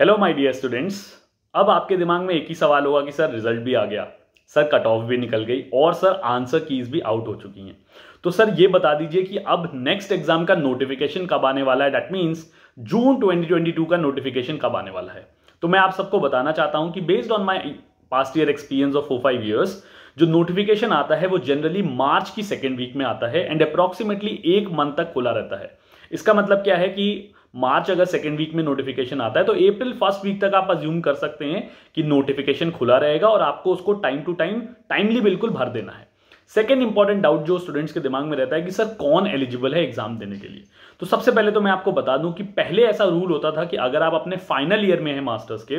Hello my dear students, अब आपके दिमाग में एक ही सवाल होगा कि सर रिजल्ट भी आ गया, सर कट ऑफ भी निकल गई और सर आंसर कीज भी आउट हो चुकी हैं, तो सर ये बता दीजिए कि अब नेक्स्ट एग्जाम का नोटिफिकेशन कब आने वाला है। दैट मीन्स जून 2022 का नोटिफिकेशन कब आने वाला है। तो मैं आप सबको बताना चाहता हूं कि based on my past year experience of 4-5 years जो नोटिफिकेशन आता है वो जनरली मार्च की सेकेंड वीक में आता है एंड अप्रॉक्सीमेटली 1 मंथ तक खुला रहता है। इसका मतलब क्या है कि मार्च अगर सेकेंड वीक में नोटिफिकेशन आता है तो अप्रैल फर्स्ट वीक तक आप अज्यूम कर सकते हैं कि नोटिफिकेशन खुला रहेगा और आपको उसको टाइम टू टाइम टाइमली बिल्कुल भर देना है। सेकेंड इंपॉर्टेंट डाउट जो स्टूडेंट्स के दिमाग में रहता है कि सर कौन एलिजिबल है एग्जाम देने के लिए, तो सबसे पहले तो मैं आपको बता दूं कि पहले ऐसा रूल होता था कि अगर आप अपने फाइनल ईयर में हैं मास्टर्स के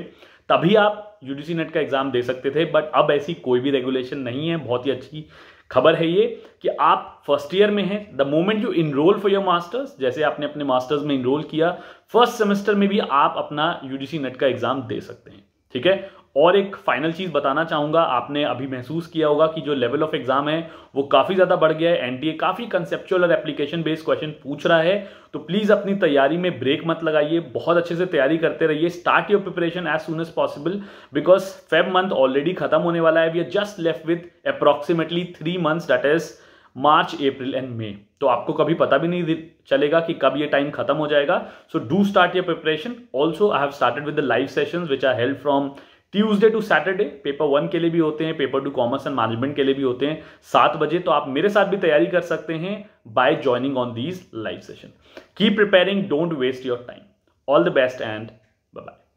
तभी आप यूजीसी नेट का एग्जाम दे सकते थे, बट अब ऐसी कोई भी रेगुलेशन नहीं है। बहुत ही अच्छी खबर है ये कि आप फर्स्ट ईयर में हैं, the moment you enrol for your masters, जैसे आपने अपने मास्टर्स में इनरोल किया फर्स्ट सेमेस्टर में भी आप अपना यूजीसी नेट का एग्जाम दे सकते हैं। ठीक है, और एक फाइनल चीज बताना चाहूंगा, आपने अभी महसूस किया होगा कि जो लेवल ऑफ एग्जाम है वो काफी ज्यादा बढ़ गया है, एनटीए काफी कंसेप्चुअल और एप्लीकेशन बेस्ड क्वेश्चन पूछ रहा है, तो प्लीज अपनी तैयारी में ब्रेक मत लगाइए, बहुत अच्छे से तैयारी करते रहिए। Start your preparation as soon as possible because Feb month already खत्म होने वाला है, we are just left with approximately 3 months, that is March, April and May. तो आपको कभी पता भी नहीं चलेगा कि कब ये टाइम खत्म हो जाएगा। So do start your preparation. Also I have started with the live sessions which are held from Tuesday to Saturday, paper 1 के लिए भी होते हैं, पेपर 2 कॉमर्स एंड मैनेजमेंट के लिए भी होते हैं 7 बजे। तो आप मेरे साथ भी तैयारी कर सकते हैं by joining on these live session. Keep preparing, don't waste your time. All the best and bye bye.